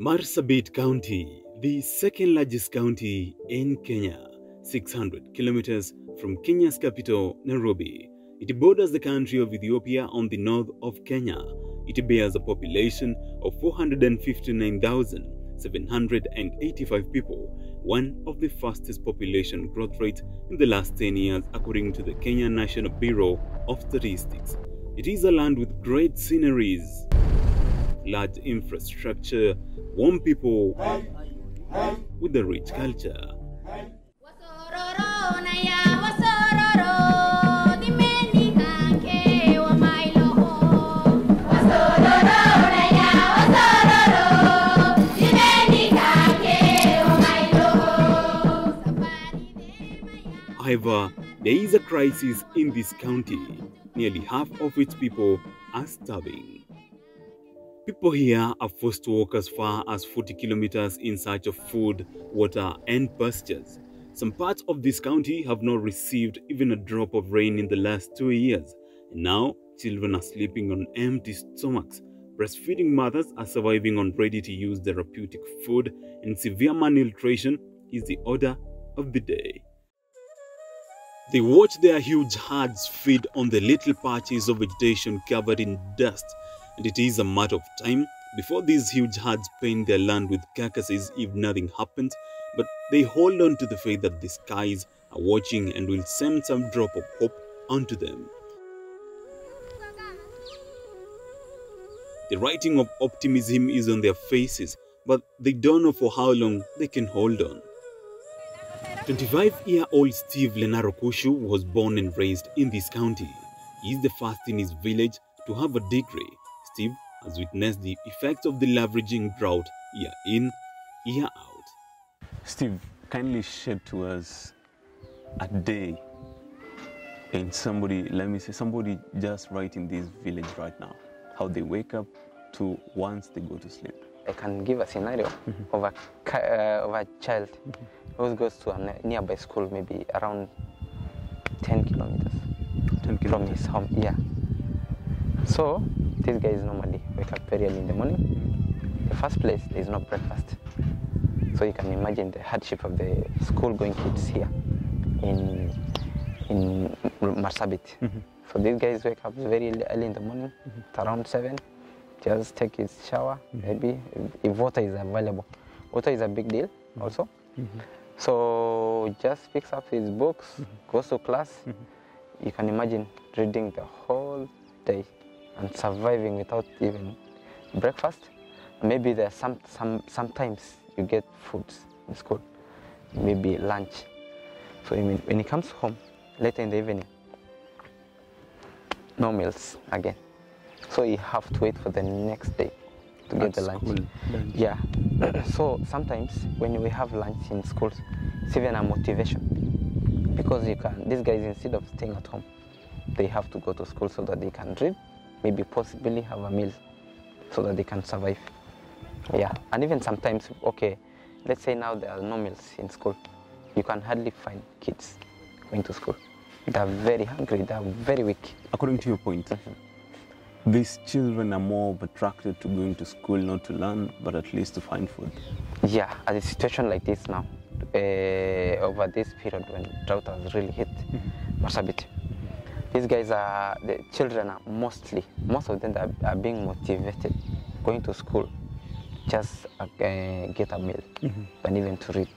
Marsabit County, the second largest county in Kenya, 600 kilometers from Kenya's capital, Nairobi. It borders the country of Ethiopia on the north of Kenya. It bears a population of 459,785 people, one of the fastest population growth rates in the last 10 years according to the Kenya National Bureau of Statistics. It is a land with great sceneries, large infrastructure, warm people with a rich culture. However, there is a crisis in this county. Nearly half of its people are starving. People here are forced to walk as far as 40 kilometers in search of food, water and pastures. Some parts of this county have not received even a drop of rain in the last 2 years. And now, children are sleeping on empty stomachs. Breastfeeding mothers are surviving on ready-to-use therapeutic food, and severe malnutrition is the order of the day. They watch their huge herds feed on the little patches of vegetation covered in dust, and it is a matter of time before these huge herds paint their land with carcasses if nothing happens, but they hold on to the faith that the skies are watching and will send some drop of hope onto them. The writing of optimism is on their faces, but they don't know for how long they can hold on. 25-year-old Steve Lenarokushu was born and raised in this county. He is the first in his village to have a degree. Steve has witnessed the effects of the leveraging drought year in, year out. Steve kindly shared to us a day, and somebody just right in this village right now, how they wake up to once they go to sleep. I can give a scenario of a child who goes to a nearby school, maybe around 10 kilometers from his home. Yeah. So these guys normally wake up very early in the morning. The first place, there is no breakfast. So you can imagine the hardship of the school-going kids here in Marsabit. So these guys wake up very early in the morning, it's around 7. Just take his shower, maybe, if water is available. Water is a big deal also. So just picks up his books, goes to class. You can imagine reading the whole day and surviving without even breakfast. Maybe there are sometimes you get foods in school, maybe lunch. So when he comes home later in the evening, no meals again. So you have to wait for the next day to get the lunch. Yeah. So sometimes when we have lunch in schools, it's even a motivation, because you can. These guys, instead of staying at home, they have to go to school so that they can read, maybe possibly have a meal, so that they can survive. Yeah. And even sometimes, okay, let's say now there are no meals in school, you can hardly find kids going to school. They are very hungry. They are very weak. According to your point. These children are more attracted to going to school, not to learn, but at least to find food. Yeah, at a situation like this now, over this period when drought has really hit Marsabit, these guys are, the children are most of them are being motivated, going to school, just get a meal, and even to read.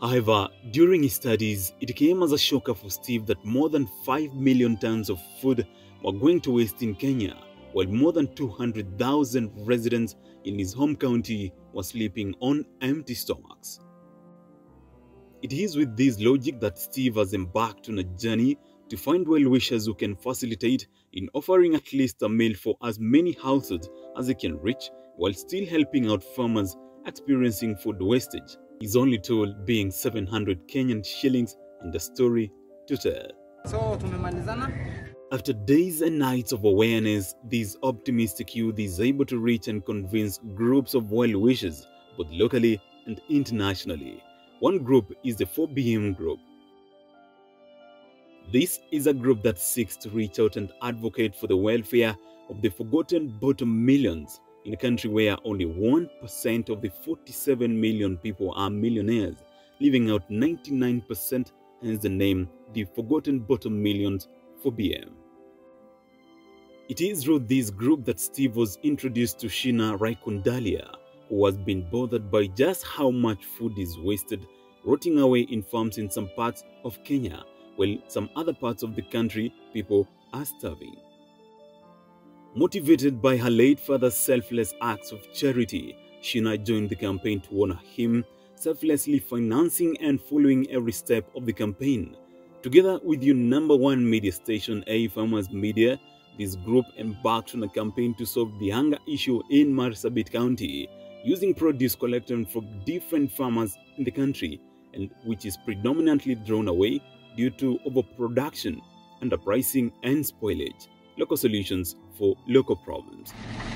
However, during his studies, it came as a shocker for Steve that more than 5 million tons of food were going to waste in Kenya, while more than 200,000 residents in his home county were sleeping on empty stomachs. It is with this logic that Steve has embarked on a journey to find well-wishers who can facilitate in offering at least a meal for as many households as he can reach, while still helping out farmers experiencing food wastage. His only toll being 700 Kenyan shillings, and a story to tell. After days and nights of awareness, this optimistic youth is able to reach and convince groups of well-wishers, both locally and internationally. One group is the 4BM group. This is a group that seeks to reach out and advocate for the welfare of the forgotten bottom millions in a country where only 1% of the 47 million people are millionaires, leaving out 99%, hence the name the forgotten bottom millions, 4BM. It is through this group that Steve was introduced to Sheena Raikundalia, who has been bothered by just how much food is wasted, rotting away in farms in some parts of Kenya, while some other parts of the country people are starving. Motivated by her late father's selfless acts of charity, Sheena joined the campaign to honor him, selflessly financing and following every step of the campaign. Together with your #1 media station AFarmers Media, this group embarked on a campaign to solve the hunger issue in Marsabit County, using produce collected from different farmers in the country, and which is predominantly thrown away due to overproduction, underpricing and spoilage. Local solutions for local problems.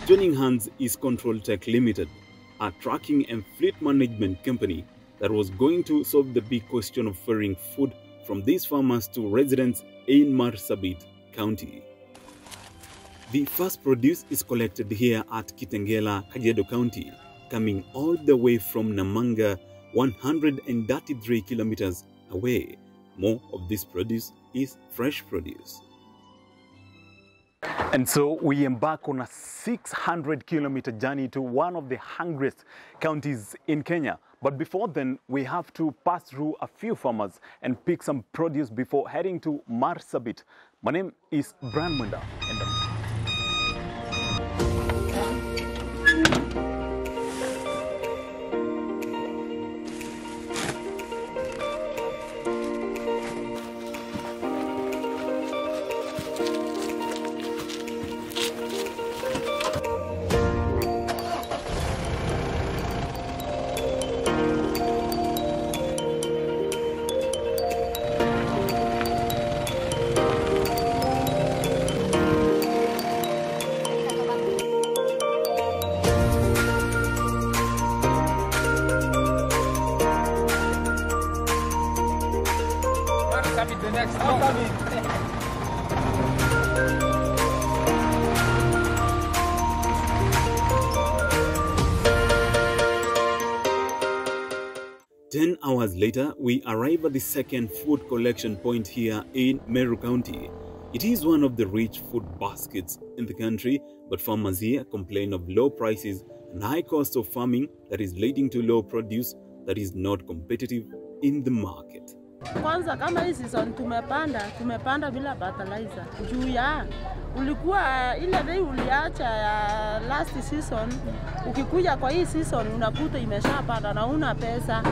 Joining hands is Control Tech Limited, a trucking and fleet management company that was going to solve the big question of ferrying food from these farmers to residents in Marsabit County. The first produce is collected here at Kitengela, Kajiado County, coming all the way from Namanga, 133 kilometers away. More of this produce is fresh produce. And so we embark on a 600-kilometer journey to one of the hungriest counties in Kenya. But before then, we have to pass through a few farmers and pick some produce before heading to Marsabit. My name is Brian Munda. Later, we arrive at the second food collection point here in Meru County. It is one of the rich food baskets in the country, but farmers here complain of low prices and high cost of farming that is leading to low produce that is not competitive in the market. Kwanza kama hii season tumepanda bila fertilizer. Juu ya ulikuwa ile bei uliacha ya last season, ukikuja kwa hii season unakuta imeshapanda na una pesa.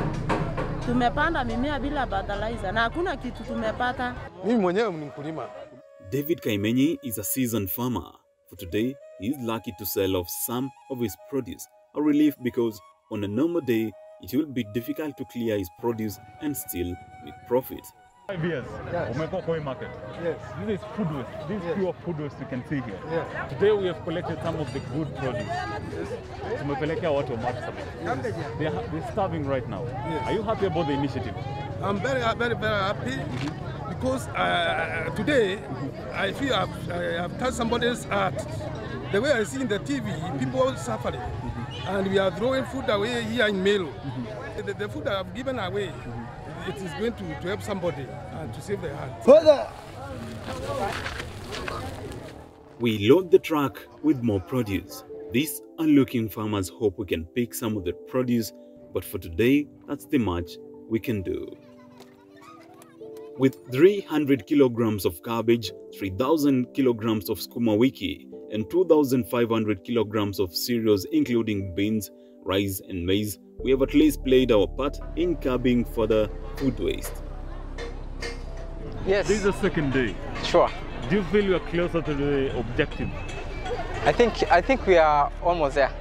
Tumepanda mimea bila fertilizer na hakuna kitu tumepata. Mimi mwenyewe ni mkulima. David Kaimenyi is a seasoned farmer. For today, he is lucky to sell off some of his produce, a relief because on a normal day, it will be difficult to clear his produce and still make profit. 5 years, yes. Umekoko market. Yes. This is food waste. This is pure food waste you can see here. Yes. Today we have collected some of the good produce. Yes. They're starving right now. Yes. Are you happy about the initiative? I'm very happy because today I feel I've touched somebody's art. The way I see in the TV, people suffering. And we are throwing food away here in Meru. The food that I've given away, it is going to help somebody and to save their hands. Further! We load the truck with more produce. These unlooking farmers hope we can pick some of the produce, but for today, that's the much we can do. With 300 kilograms of cabbage, 3,000 kilograms of skuma wiki, and 2,500 kilograms of cereals including beans, rice and maize, we have at least played our part in curbing further food waste. Yes. This is the second day. Sure. Do you feel you are closer to the objective? I think we are almost there.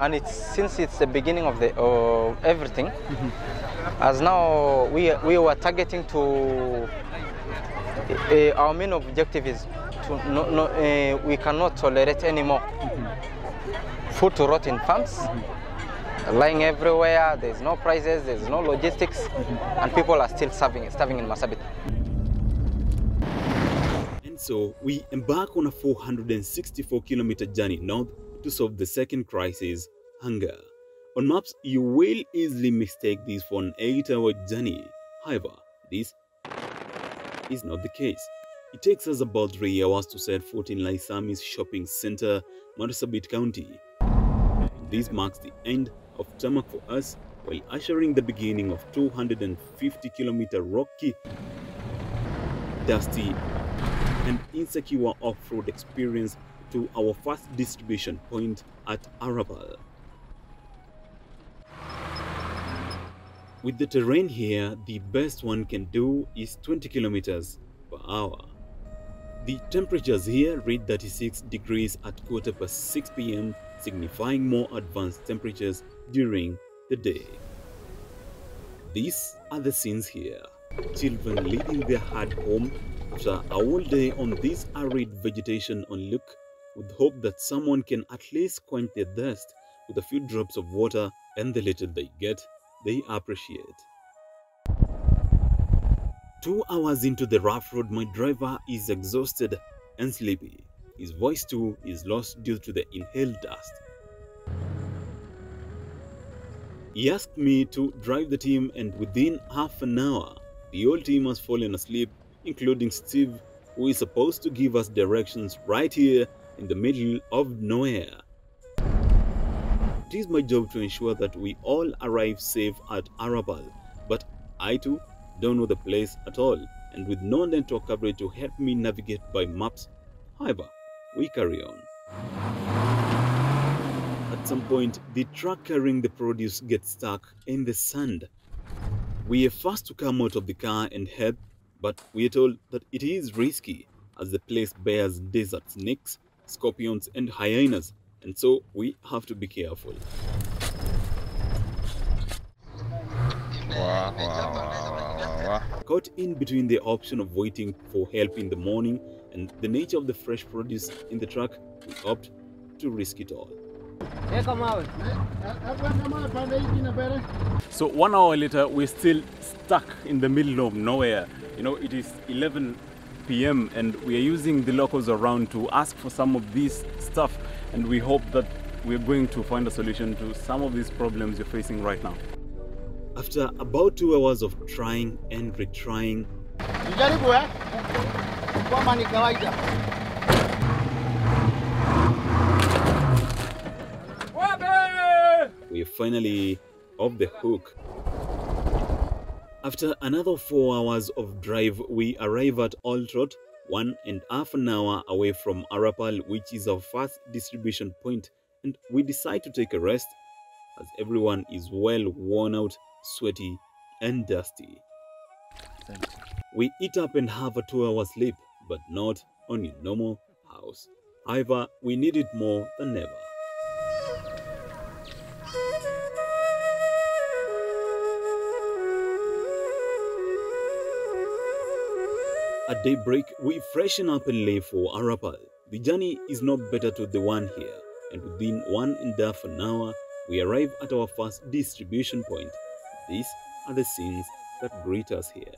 And it's since it's the beginning of the everything, as now we were targeting to our main objective is to we cannot tolerate anymore. Food to rot in farms, lying everywhere, there's no prices, there's no logistics, and people are still starving in Marsabit. And And so we embark on a 464-kilometer journey north to solve the second crisis, hunger. On maps, you will easily mistake this for an 8-hour journey. However, this is not the case. It takes us about 3 hours to set foot in Laisami's shopping center, Marsabit County. This marks the end of tarmac for us, while ushering the beginning of 250-kilometer rocky, dusty, and insecure off-road experience to our first distribution point at Arapal. With the terrain here, the best one can do is 20 kilometers per hour. The temperatures here read 36 degrees at quarter past 6 p.m., signifying more advanced temperatures during the day. These are the scenes here. Children leading their herd home after a whole day on this arid vegetation onlook, with hope that someone can at least quench their thirst with a few drops of water, and the little they get, they appreciate. 2 hours into the rough road, my driver is exhausted and sleepy. His voice too is lost due to the inhaled dust. He asked me to drive the team, and within half an hour, the whole team has fallen asleep, including Steve, who is supposed to give us directions right here in the middle of nowhere. It is my job to ensure that we all arrive safe at Arabal, but I too don't know the place at all, and with no network coverage to help me navigate by maps. However, we carry on. At some point, the truck carrying the produce gets stuck in the sand. We are forced to come out of the car and help, but we are told that it is risky as the place bears desert snakes, scorpions, and hyenas, and so we have to be careful. Wow, wow, wow, wow. Caught in between the option of waiting for help in the morning and the nature of the fresh produce in the truck, we opt to risk it all. So 1 hour later, we're still stuck in the middle of nowhere. You know, it is 11 p.m. and we are using the locals around to ask for some of this stuff, and we hope that we're going to find a solution to some of these problems you're facing right now. After about 2 hours of trying and retrying, we are finally off the hook. After another 4 hours of drive, we arrive at Oltrot, 1.5 hours away from Arapal, which is our first distribution point, and we decide to take a rest as everyone is well worn out, sweaty and dusty. Thanks. We eat up and have a 2-hour sleep, but not on your normal house. However, we need it more than ever. At daybreak, we freshen up and leave for Arapal. The journey is not better to the one here, and within 1.5 hours, we arrive at our first distribution point. These are the scenes that greet us here.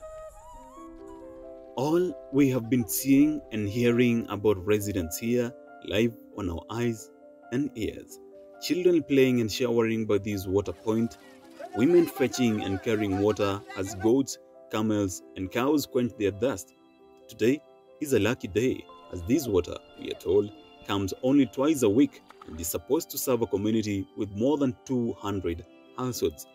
All we have been seeing and hearing about residents here, live on our eyes and ears. Children playing and showering by this water point, women fetching and carrying water as goats, camels and cows quench their thirst. Today is a lucky day, as this water, we are told, comes only twice a week and is supposed to serve a community with more than 200 households.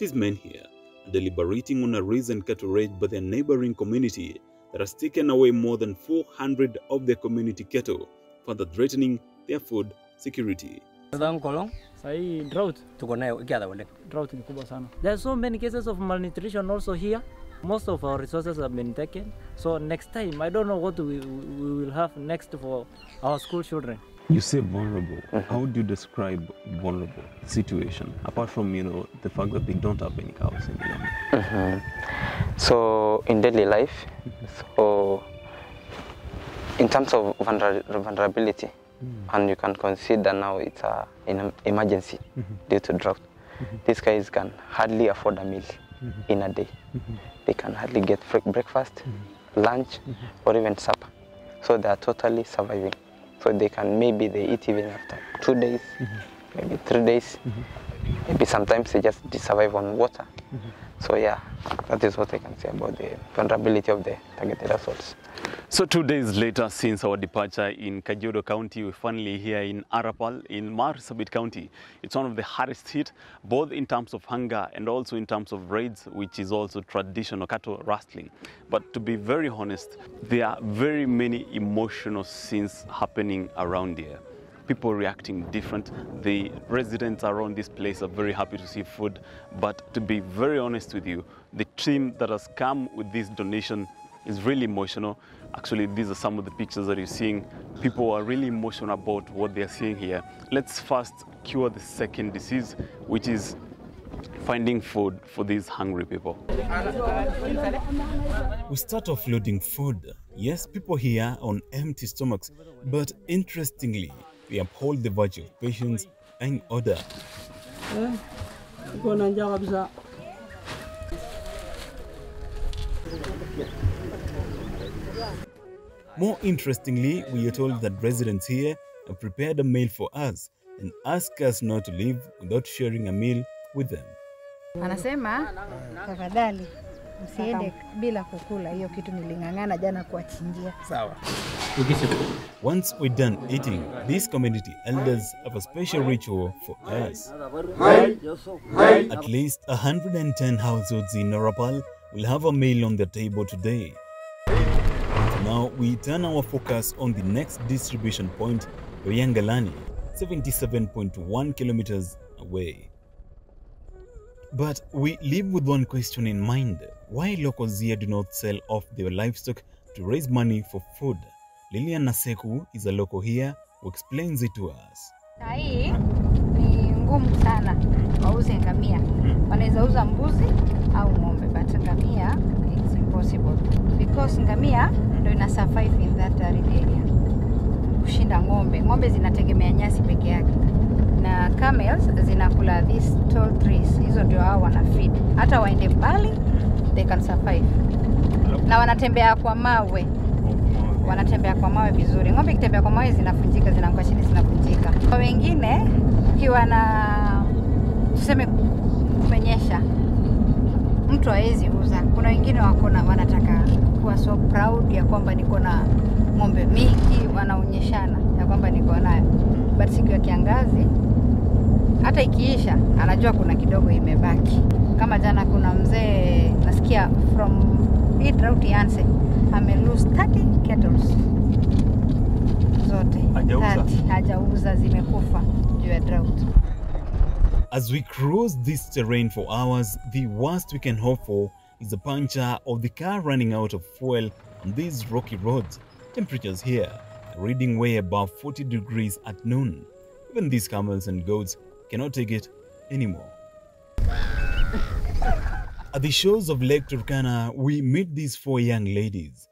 These men here are deliberating on a raise and cattle raid by their neighboring community that has taken away more than 400 of their community cattle, further threatening their food security. There are so many cases of malnutrition also here. Most of our resources have been taken, so next time, I don't know what we will have next for our school children. You say vulnerable. How do you describe vulnerable situation, apart from, you know, the fact that they don't have any cows in the land? So in daily life, so in terms of vulnerability, and you can consider now it's an emergency due to drought. These guys can hardly afford a meal in a day. They can hardly get breakfast, lunch, or even supper. So they are totally surviving. So they can, maybe they eat even after 2 days, mm-hmm. maybe 3 days. Mm-hmm. Maybe sometimes they just survive on water. Mm-hmm. So yeah, that is what I can say about the vulnerability of the targeted assaults. So 2 days later since our departure in Kajiado County, we're finally here in Arapal in Marsabit County. It's one of the hardest hit, both in terms of hunger and also in terms of raids, which is also traditional cattle rustling. But to be very honest, there are very many emotional scenes happening around here. People reacting different. The residents around this place are very happy to see food. But to be very honest with you, the team that has come with this donation is really emotional. Actually, these are some of the pictures that you're seeing. People are really emotional about what they're seeing here. Let's first cure the second disease, which is finding food for these hungry people. We start offloading food. Yes, people here on empty stomachs, but interestingly, we uphold the virtue of patience and order. More interestingly, we are told that residents here have prepared a meal for us and ask us not to leave without sharing a meal with them. Anasema, tafadhali, msiende bila kukula hiyo kitu nilingangana jana kuachinjia. Sawa. Once we're done eating, these community elders have a special ritual for us. At least 110 households in Arapal will have a meal on their table today. Now we turn our focus on the next distribution point, Loyangalani, 77.1 kilometers away. But we live with one question in mind: why locals here do not sell off their livestock to raise money for food? Lilian Naseku is a local here who explains it to us. It's impossible because ngamia ndo ina survive in that arid area. Kushinda ngombe. Ngombe zinategemea nyasi peke yake. Na camels zinakula these tall trees. Hizo ndio hao wana feed. Hata waende mbali they can survive. Na wanatembea kwa mawe. Wanatembea kwa mawe vizuri. Ngombe ikitembea kwa mawe zinafunjika, zinaanguka chini zinafunjika. Kwa wengine ukiwa na tuseme kumenyesha mtu hawezi uza. Kuna wengine wako na wanataka kuwa so proud ya kwamba niko na ngombe mingi, wanaonyeshana ya kwamba niko nayo. But siku ya kiangazi hata ikiisha anajua kuna kidogo imebaki. Kama jana kuna mzee nasikia from hii drought ianze amelose 30 kettles zote hajauza zimekufa due to drought. As we cruise this terrain for hours, the worst we can hope for is the puncture of the car running out of fuel on these rocky roads. Temperatures here are reading way above 40 degrees at noon. Even these camels and goats cannot take it anymore. At the shores of Lake Turkana, we meet these four young ladies.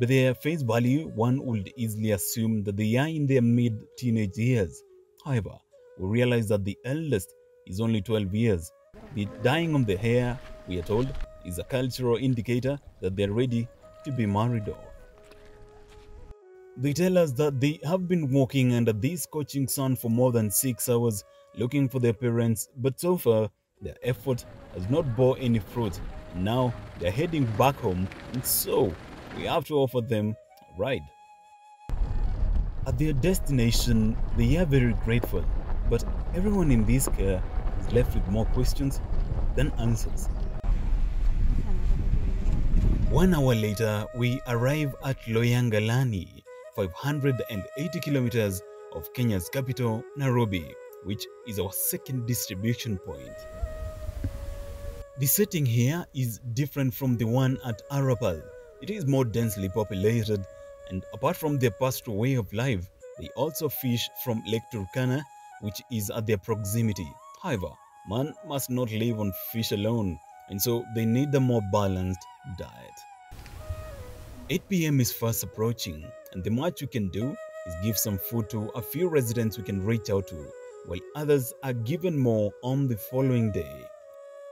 By their face value, one would easily assume that they are in their mid-teenage years. However, we realize that the eldest is only 12 years. The dyeing of the hair, we are told, is a cultural indicator that they are ready to be married off. They tell us that they have been walking under this scorching sun for more than 6 hours looking for their parents, but so far, their effort has not bore any fruit. Now they're heading back home, and so we have to offer them a ride. At their destination, they are very grateful, but everyone in this car is left with more questions than answers. 1 hour later, we arrive at Loyangalani, 580 kilometers of Kenya's capital, Nairobi, which is our second distribution point. The setting here is different from the one at Arapal. It is more densely populated, and apart from their pastoral way of life, they also fish from Lake Turkana, which is at their proximity. However, man must not live on fish alone, and so they need a more balanced diet. 8 p.m. is fast approaching, and the much we can do is give some food to a few residents we can reach out to, while others are given more on the following day.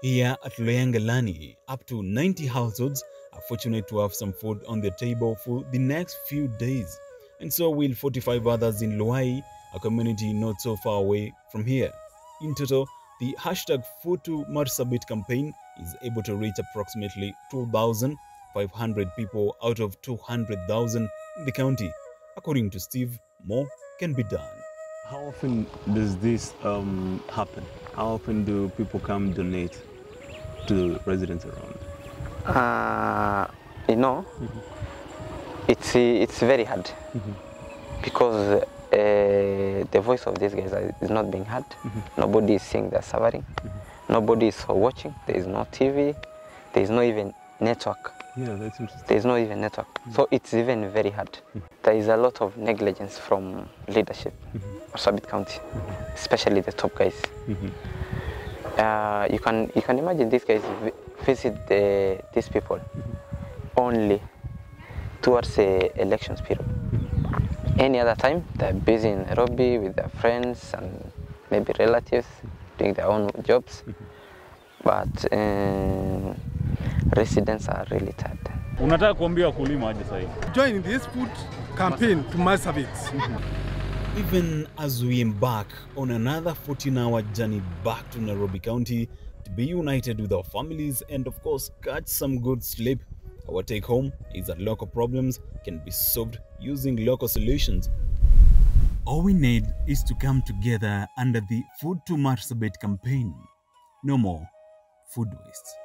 Here at Loyangalani, up to 90 households are fortunate to have some food on their table for the next few days. and so will 45 others in Luai, a community not so far away from here. In total, the hashtag Futu Marsabit campaign is able to reach approximately 2,500 people out of 200,000 in the county. According to Steve, more can be done. How often does this happen? How often do people come donate to residents around? You know, it's very hard because the voice of these guys is not being heard. Nobody is seeing their suffering. Nobody is watching. There is no TV. There is no even network. Yeah, that's interesting. There is no even network. So it's even very hard. There is a lot of negligence from leadership, Marsabit County, especially the top guys. You can imagine these guys visit these people only towards the elections period. Any other time, they're busy in Nairobi with their friends and maybe relatives doing their own jobs. But residents are really tired. Join this food campaign to Marsabit. Even as we embark on another 14-hour journey back to Nairobi County to be united with our families and of course catch some good sleep, our take home is that local problems can be solved using local solutions. All we need is to come together under the Food to Marsabit campaign. No more food waste.